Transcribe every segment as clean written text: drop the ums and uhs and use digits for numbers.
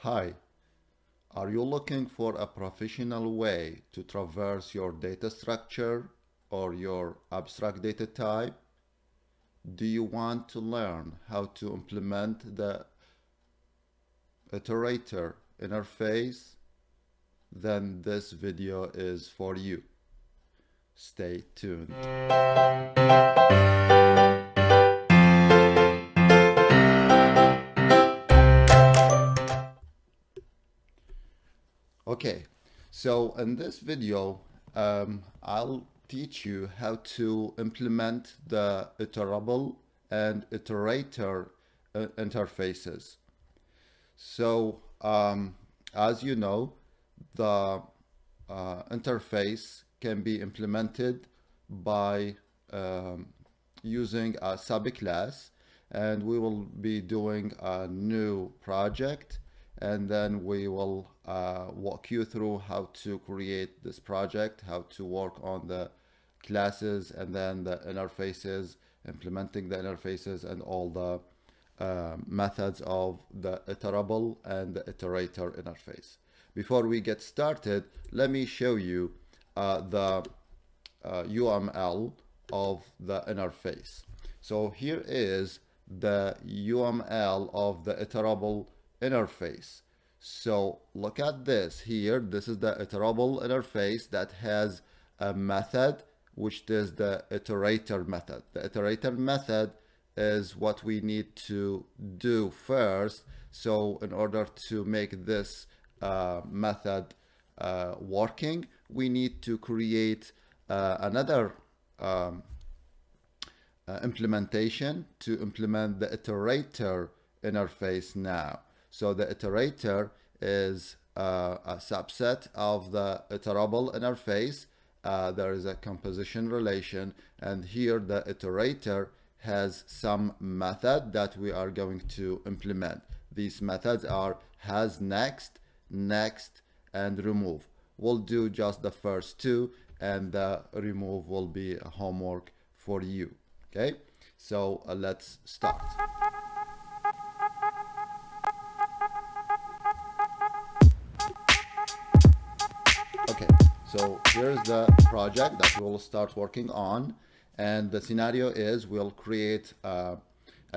Hi, are you looking for a professional way to traverse your data structure or your abstract data type? Do you want to learn how to implement the Iterator interface? Then this video is for you. Stay tuned. Okay, so in this video, I'll teach you how to implement the Iterable and Iterator interfaces. So, as you know, the interface can be implemented by using a subclass, and we will be doing a new project, and then we will walk you through how to create this project, how to work on the classes and then the interfaces, implementing the interfaces and all the methods of the Iterable and the Iterator interface. Before we get started, let me show you the UML of the interface. So here is the UML of the Iterable interface. So look at this here. This is the Iterable interface that has a method, which is the Iterator method. The Iterator method is what we need to do first. So in order to make this method working, we need to create another implementation to implement the Iterator interface now. So the Iterator is a subset of the Iterable interface. There is a composition relation, and here the Iterator has some method that we are going to implement. These methods are has next, next, and remove. We'll do just the first two, and the remove will be a homework for you. Okay, so let's start. Okay, so here's the project that we'll start working on, and the scenario is we'll create a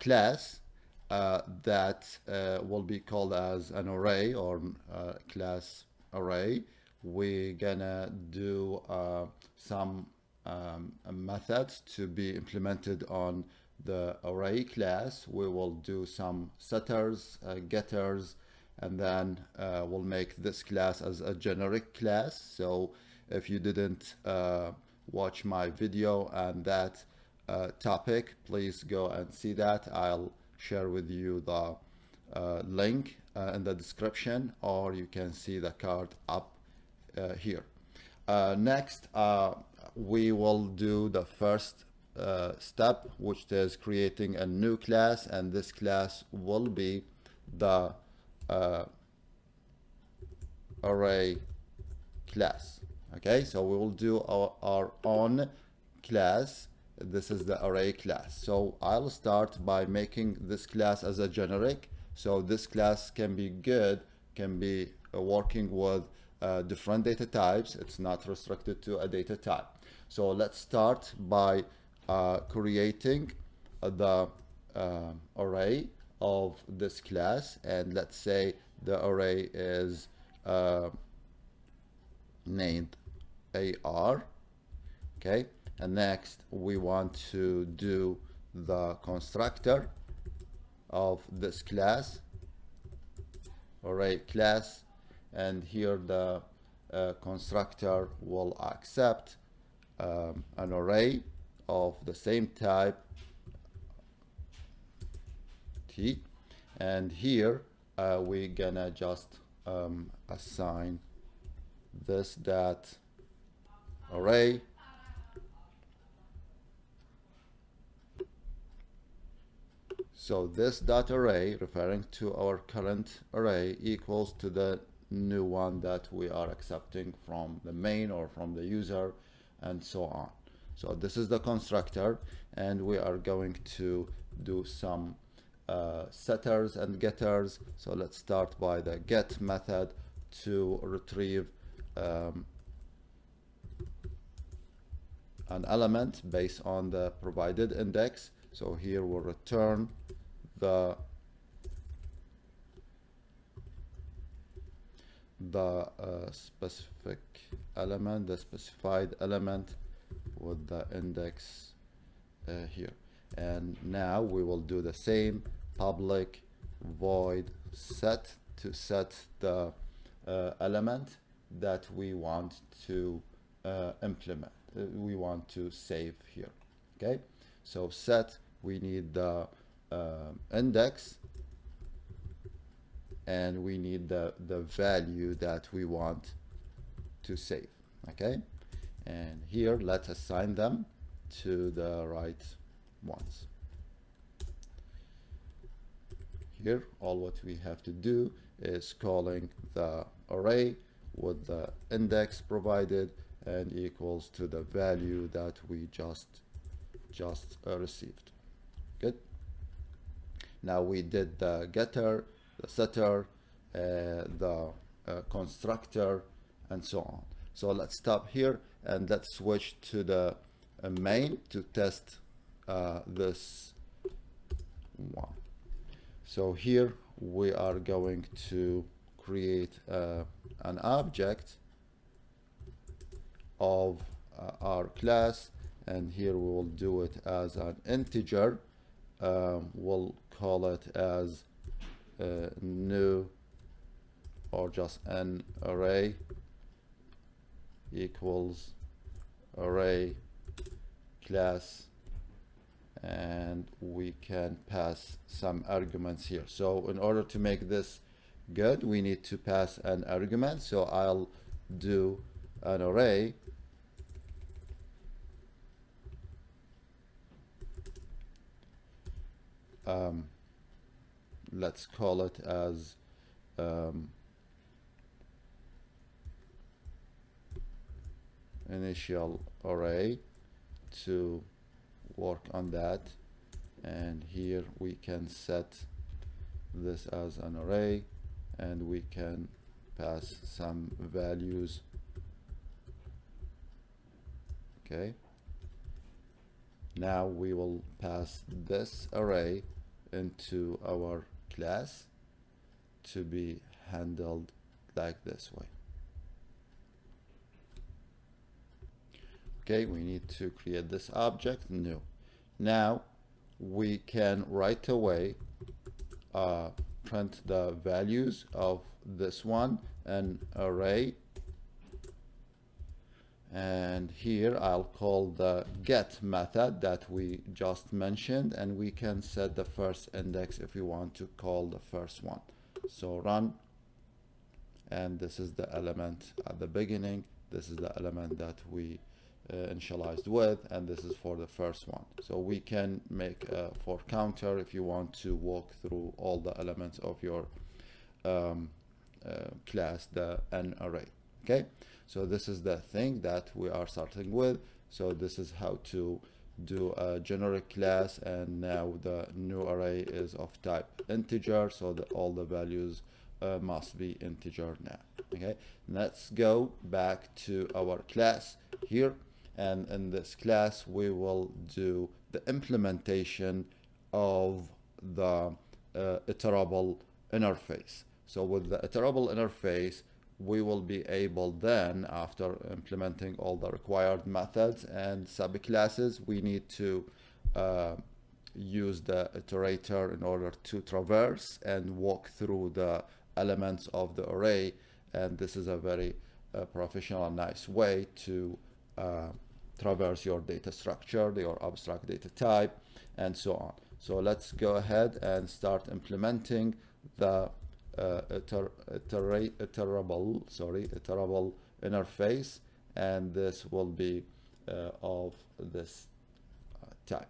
class that will be called as an array or class array. We're gonna do some methods to be implemented on the array class. We will do some setters, getters, and then we'll make this class as a generic class. So if you didn't watch my video on that topic, please go and see that. I'll share with you the link in the description, or you can see the card up here. Next, we will do the first step, which is creating a new class, and this class will be the array class. Okay, so we will do our own class. This is the array class. So I'll start by making this class as a generic. So this class can be good, can be working with different data types. It's not restricted to a data type. So let's start by creating the array of this class, and let's say the array is named AR. Okay, and next we want to do the constructor of this class, array class, and here the constructor will accept an array of the same type T, and here we're gonna just assign this that array . So this dot array, referring to our current array, equals to the new one that we are accepting from the main or from the user, and so on. So this is the constructor, and we are going to do some setters and getters. So let's start by the get method to retrieve an element based on the provided index. So here we'll return the specific element, the specified element with the index here. And now we will do the same, public void set, to set the element that we want to implement, we want to save here. Okay, so set, we need the index, and we need the value that we want to save. Okay, and here let's assign them to the right ones. Here all what we have to do is calling the array with the index provided and equals to the value that we just received. Good. Now we did the getter, the setter, the constructor, and so on. So let's stop here and let's switch to the main to test this one. So here we are going to create an object of our class, and here we will do it as an integer. We'll call it as new or just an array equals array class, and we can pass some arguments here. So in order to make this good, we need to pass an argument. So I'll do an array let's call it as initial array to work on that, and here we can set this as an array and we can pass some values. Okay, now we will pass this array into our class to be handled like this way. Okay, we need to create this object new. Now we can right away print the values of this one, an array, and here I'll call the get method that we just mentioned, and we can set the first index if we want to call the first one. So run, and this is the element at the beginning, this is the element that we initialized with, and this is for the first one. So we can make a for counter if you want to walk through all the elements of your class, an array. Okay, so this is the thing that we are starting with. So this is how to do a generic class, and now the new array is of type integer, so that all the values must be integer now. Okay, let's go back to our class here, and in this class we will do the implementation of the iterable interface. So with the iterable interface, we will be able then, after implementing all the required methods and subclasses, we need to use the iterator in order to traverse and walk through the elements of the array. And this is a very professional and nice way to traverse your data structure, your abstract data type, and so on. So let's go ahead and start implementing the iterable interface, and this will be of this type.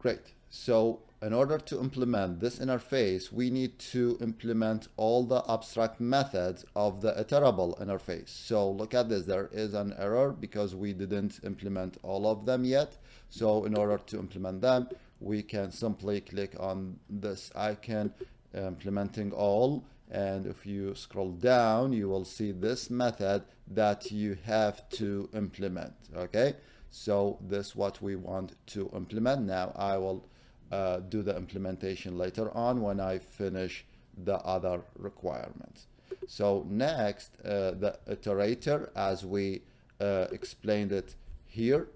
Great. So in order to implement this interface, we need to implement all the abstract methods of the iterable interface. So look at this, there is an error because we didn't implement all of them yet. So in order to implement them, we can simply click on this icon, implementing all, and if you scroll down you will see this method that you have to implement. Okay, so this is what we want to implement now. I will do the implementation later on when I finish the other requirements. So next, the iterator, as we explained it here,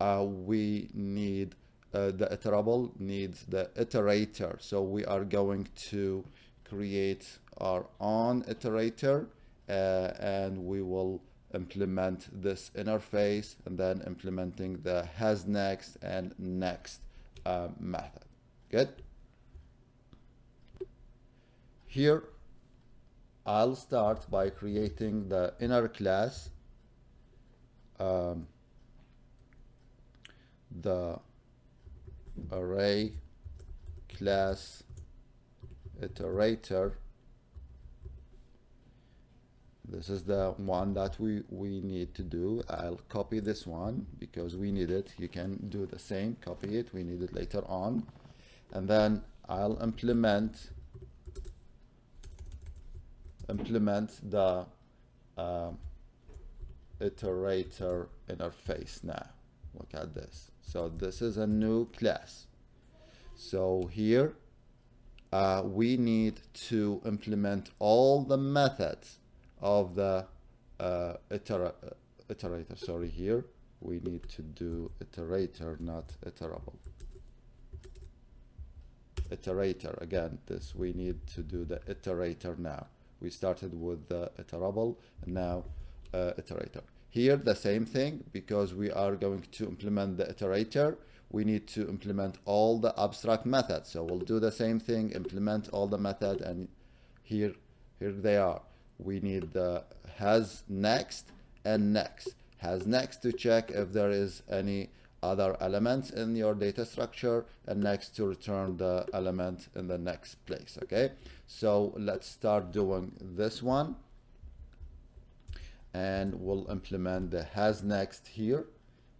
we need the iterable needs the iterator. So we are going to create our own iterator, and we will implement this interface and then implementing the has next and next method. Good. Here I'll start by creating the inner class, the array class iterator. This is the one that we need to do. I'll copy this one because we need it. You can do the same, copy it, we need it later on. And then I'll implement the iterator interface now. Look at this. So this is a new class. So here we need to implement all the methods of the iterator. Sorry, here we need to do iterator, not iterable. Iterator again. This we need to do the iterator now. We started with the iterable and now iterator. Here the same thing, because we are going to implement the iterator, we need to implement all the abstract methods. So we'll do the same thing, implement all the method, and here they are. We need the has next and next. Has next to check if there is any other elements in your data structure, and next to return the element in the next place. Okay, so let's start doing this one, and we'll implement the has next here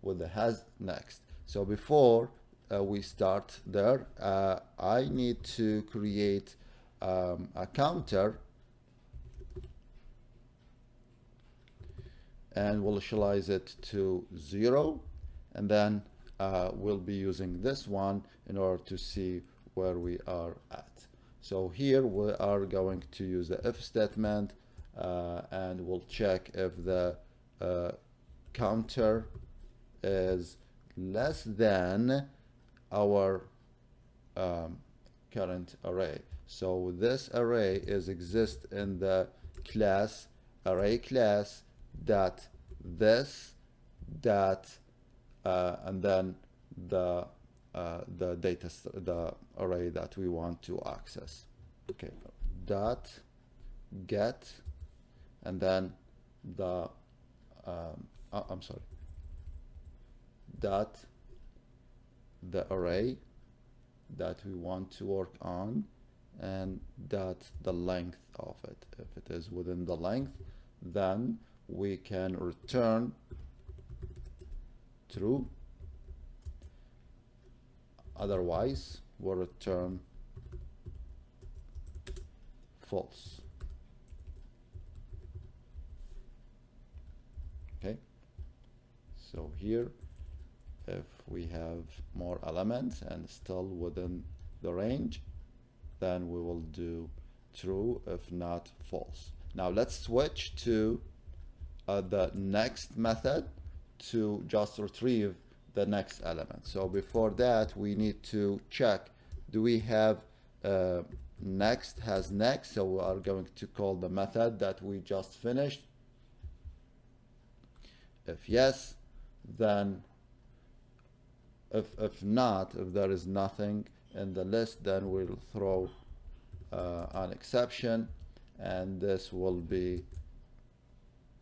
with the has next. So before we start there, I need to create a counter, and we'll initialize it to 0, and then we'll be using this one in order to see where we are at. So here we are going to use the if statement, and we'll check if the counter is less than our current array. So this array is exist in the class array class dot this dot and then the data, the array that we want to access. Okay, dot get, and then the I'm sorry, dot the array that we want to work on, and dot the length of it. If it is within the length, then we can return true, otherwise we'll return false. Okay, so here if we have more elements and still within the range, then we will do true, if not false. Now let's switch to the next method to just retrieve the next element. So before that, we need to check, do we have next has next? So we are going to call the method that we just finished. If yes, then if not, if there is nothing in the list, then we'll throw an exception, and this will be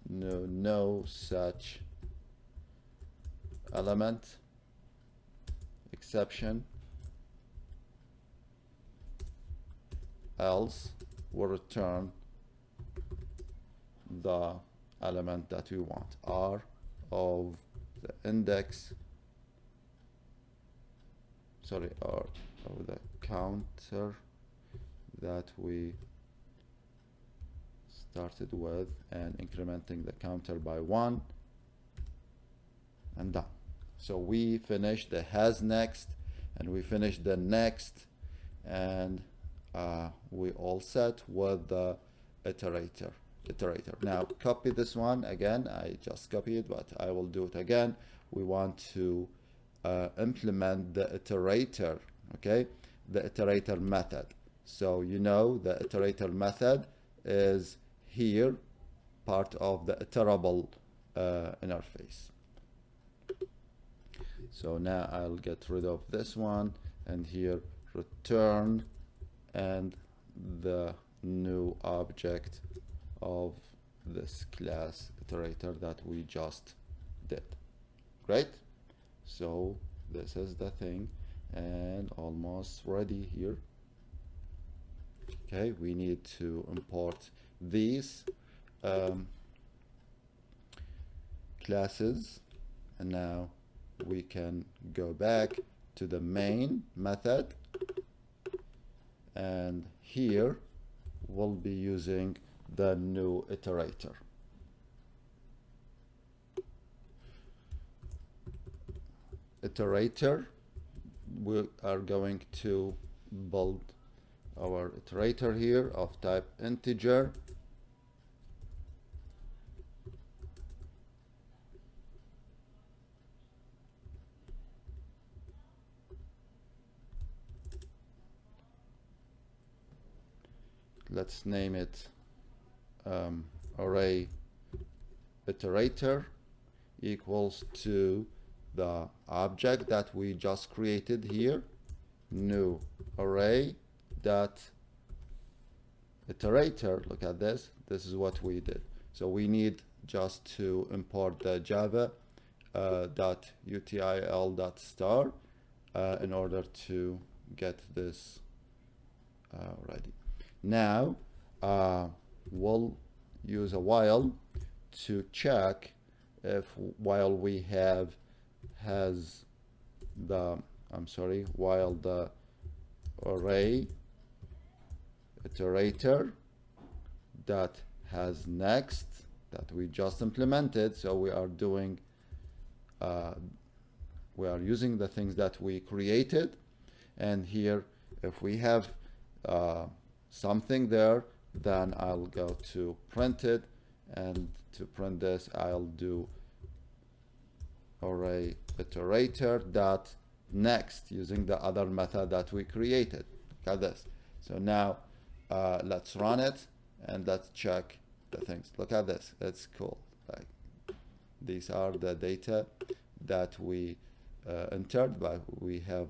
no such element exception, else we'll return the element that we want, r of the index sorry, or the counter that we started with, and incrementing the counter by 1, and done. So we finished the has next, and we finished the next, and we all set with the iterator. Now copy this one again. I just copied it, but I will do it again. We want to implement the iterator. Okay, the iterator method. So you know the iterator method is here part of the iterable interface. So now I'll get rid of this one, and here return and the new object of this class iterator that we just did. Great. So this is the thing, and almost ready here. Okay, we need to import these classes, and now we can go back to the main method, and here we'll be using the new iterator. We are going to build our iterator here of type integer, let's name it array iterator equals to the object that we just created here, new array dot iterator. Look at this, this is what we did. So we need just to import the Java dot util dot star in order to get this ready. Now we'll use a while to check if while we have has the while the array iterator that has next that we just implemented. So we are doing we are using the things that we created, and here if we have something there, then I'll go to print it, and to print this I'll do array iterator dot next using the other method that we created. Got this. So now let's run it and let's check the things. Look at this, it's cool. Like these are the data that we entered, but we have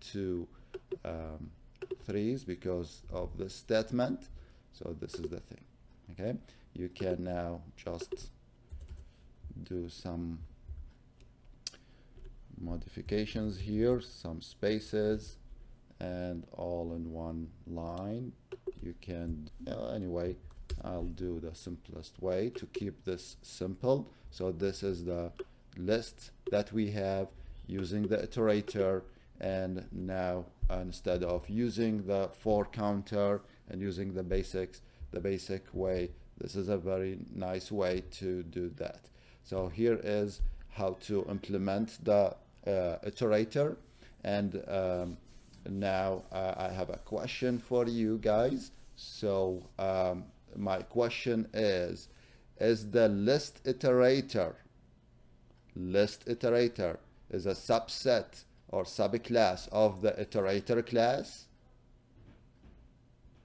two 3s because of the statement. So this is the thing. Okay, you can now just do some modifications here, some spaces, and all in one line. You can anyway, I'll do the simplest way to keep this simple. So this is the list that we have using the iterator, and now instead of using the for counter and using the basics, the basic way, this is a very nice way to do that. So here is how to implement the iterator. And now I have a question for you guys. So my question is the list iterator is a subset or subclass of the iterator class?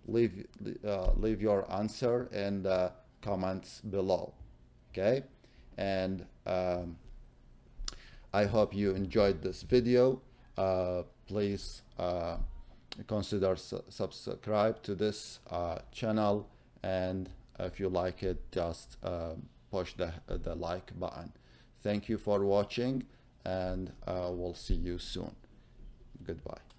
Leave your answer in the comments below. Okay, and I hope you enjoyed this video. Please consider subscribe to this channel, and if you like it, just push the like button. Thank you for watching, and we'll see you soon. Goodbye.